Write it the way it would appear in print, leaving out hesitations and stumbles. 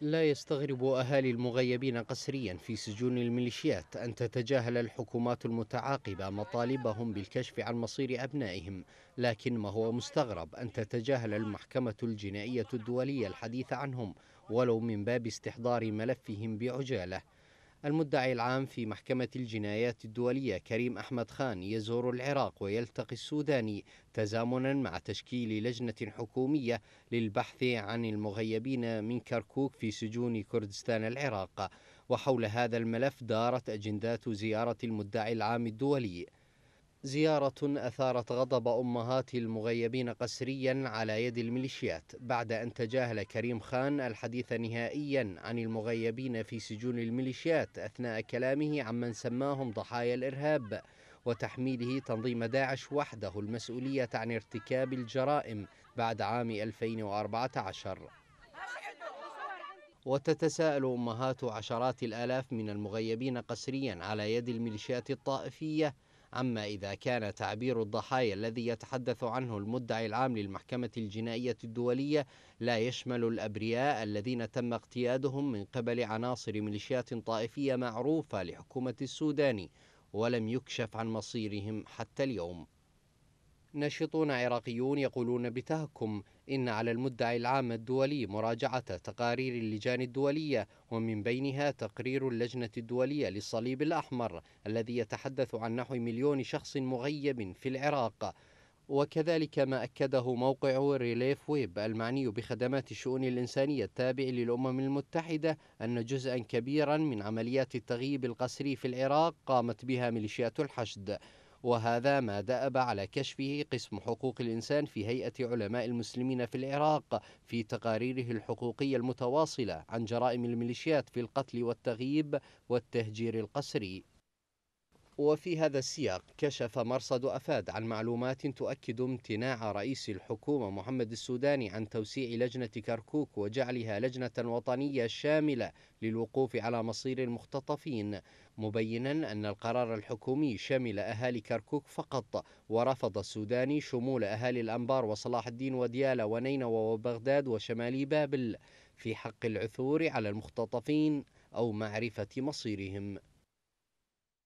لا يستغرب أهالي المغيبين قسريا في سجون الميليشيات أن تتجاهل الحكومات المتعاقبة مطالبهم بالكشف عن مصير أبنائهم، لكن ما هو مستغرب أن تتجاهل المحكمة الجنائية الدولية الحديث عنهم ولو من باب استحضار ملفهم بعجالة. المدعي العام في محكمة الجنايات الدولية كريم أحمد خان يزور العراق ويلتقي السوداني تزامنا مع تشكيل لجنة حكومية للبحث عن المغيبين من كركوك في سجون كردستان العراق، وحول هذا الملف دارت أجندات زيارة المدعي العام الدولي. زيارة أثارت غضب أمهات المغيبين قسريا على يد الميليشيات بعد أن تجاهل كريم خان الحديث نهائيا عن المغيبين في سجون الميليشيات أثناء كلامه عمن سماهم ضحايا الإرهاب، وتحميله تنظيم داعش وحده المسؤولية عن ارتكاب الجرائم بعد عام 2014. وتتساءل أمهات عشرات الآلاف من المغيبين قسريا على يد الميليشيات الطائفية عما إذا كان تعبير الضحايا الذي يتحدث عنه المدعي العام للمحكمة الجنائية الدولية لا يشمل الأبرياء الذين تم اقتيادهم من قبل عناصر ميليشيات طائفية معروفة لحكومة السودان، ولم يكشف عن مصيرهم حتى اليوم. ناشطون عراقيون يقولون بتهكم إن على المدعي العام الدولي مراجعة تقارير اللجان الدولية، ومن بينها تقرير اللجنة الدولية للصليب الأحمر الذي يتحدث عن نحو مليون شخص مغيب في العراق، وكذلك ما أكده موقع ريليف ويب المعني بخدمات الشؤون الإنسانية التابع للأمم المتحدة أن جزءا كبيرا من عمليات التغييب القسري في العراق قامت بها ميليشيات الحشد، وهذا ما دأب على كشفه قسم حقوق الإنسان في هيئة علماء المسلمين في العراق في تقاريره الحقوقية المتواصلة عن جرائم الميليشيات في القتل والتغييب والتهجير القسري. وفي هذا السياق كشف مرصد أفاد عن معلومات تؤكد امتناع رئيس الحكومة محمد السوداني عن توسيع لجنة كركوك وجعلها لجنة وطنية شاملة للوقوف على مصير المختطفين، مبينا أن القرار الحكومي شمل أهالي كركوك فقط، ورفض السوداني شمول أهالي الأنبار وصلاح الدين وديالى ونينوى وبغداد وشمالي بابل في حق العثور على المختطفين أو معرفة مصيرهم.